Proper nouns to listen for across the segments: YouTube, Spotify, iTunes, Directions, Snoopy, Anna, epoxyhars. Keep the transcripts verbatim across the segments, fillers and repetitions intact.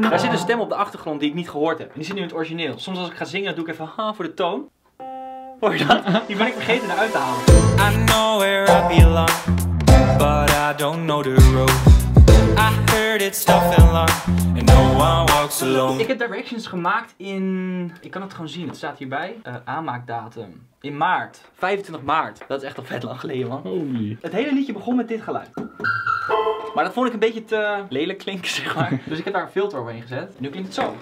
Daar zit een stem op de achtergrond die ik niet gehoord heb. Die zit nu in het origineel. Soms als ik ga zingen, doe ik even ha voor de toon. Hoor je dat? Die ben ik vergeten eruit te halen. I know where I belong, but I don't know the road. I heard it's tough and long, and no one walks alone. Ik heb Directions gemaakt in... Ik kan het gewoon zien, het staat hierbij. Uh, aanmaakdatum. In maart. vijfentwintig maart. Dat is echt al vet lang geleden, man. Holy. Het hele liedje begon met dit geluid. Maar dat vond ik een beetje te lelijk klinken, zeg maar. Dus ik heb daar een filter overheen gezet. En nu klinkt het zo.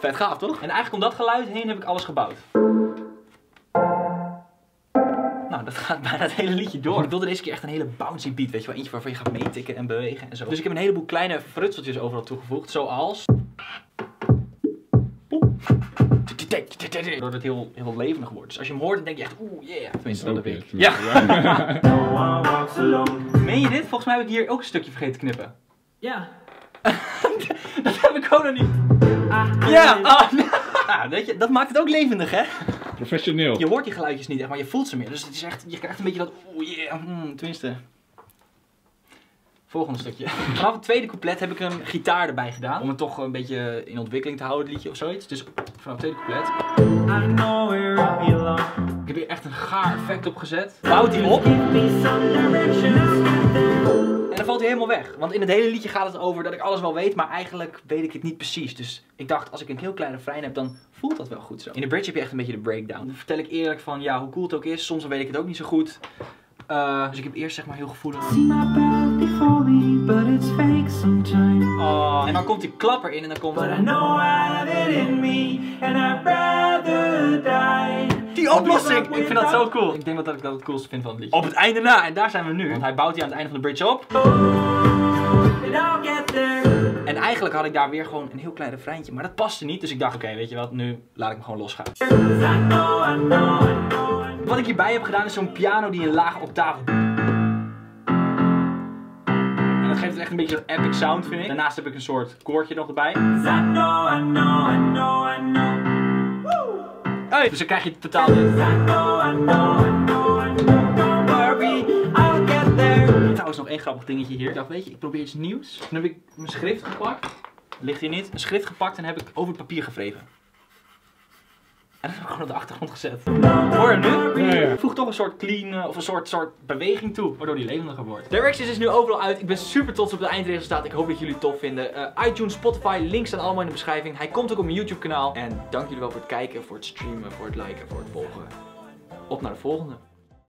Vet gaaf, toch? En eigenlijk om dat geluid heen heb ik alles gebouwd. Nou, dat gaat bijna het hele liedje door. Ik wilde deze keer echt een hele bouncy beat, weet je wel. Eentje waarvan je gaat meetikken en bewegen en zo. Dus ik heb een heleboel kleine frutseltjes overal toegevoegd. Zoals... Doordat het heel, heel levendig wordt. Dus als je hem hoort, dan denk je echt, oeh, yeah. Tenminste, dat heb ik. Ja. Meen je dit? Volgens mij heb ik hier ook een stukje vergeten te knippen. Ja. Dat heb ik ook nog niet. Ja. Oh, nou, weet je, dat maakt het ook levendig, hè? Professioneel. Je hoort die geluidjes niet echt, maar je voelt ze meer. Dus het is echt, je krijgt een beetje dat, oeh, yeah. Mm, tenminste. Volgende stukje. Vanaf het tweede couplet heb ik een gitaar erbij gedaan. Om het toch een beetje in ontwikkeling te houden, het liedje of zoiets. Dus vanaf het tweede couplet. I know where I belong. Ik heb hier echt een gaar effect op gezet. Bouwt die op. En dan valt hij helemaal weg. Want in het hele liedje gaat het over dat ik alles wel weet, maar eigenlijk weet ik het niet precies. Dus ik dacht, als ik een heel kleine refrein heb, dan voelt dat wel goed zo. In de bridge heb je echt een beetje de breakdown. Dan vertel ik eerlijk van, ja, hoe cool het ook is. Soms weet ik het ook niet zo goed. Uh, dus ik heb eerst zeg maar heel gevoelig. Oh, en dan komt die klapper in en dan komt... Die oplossing! Ik vind dat zo cool. Ik denk dat ik dat het coolste vind van het liedje. Op het einde na, en daar zijn we nu. Want hij bouwt hier aan het einde van de bridge op. En eigenlijk had ik daar weer gewoon een heel klein refreintje, maar dat paste niet. Dus ik dacht, oké, okay, weet je wat, nu laat ik hem gewoon losgaan. Wat ik hierbij heb gedaan is zo'n piano die een laag octaaf. En dat geeft het echt een beetje dat epic sound, vind ik. Daarnaast heb ik een soort koortje nog erbij. Hey, dus dan krijg je totaal dit. Trouwens nog één grappig dingetje hier. Ik dacht, weet je, ik probeer iets nieuws. Toen heb ik mijn schrift gepakt. Ligt hier niet. Een schrift gepakt en heb ik over het papier gewreven. En dat heb ik gewoon op de achtergrond gezet. Hoor je nu? Ja, ja. Voeg toch een soort clean of een soort, soort beweging toe, waardoor die levendiger wordt. Directions is nu overal uit. Ik ben super trots op het eindresultaat. Ik hoop dat jullie het tof vinden. Uh, iTunes, Spotify, links staan allemaal in de beschrijving. Hij komt ook op mijn YouTube kanaal. En dank jullie wel voor het kijken, voor het streamen, voor het liken, voor het volgen. Op naar de volgende.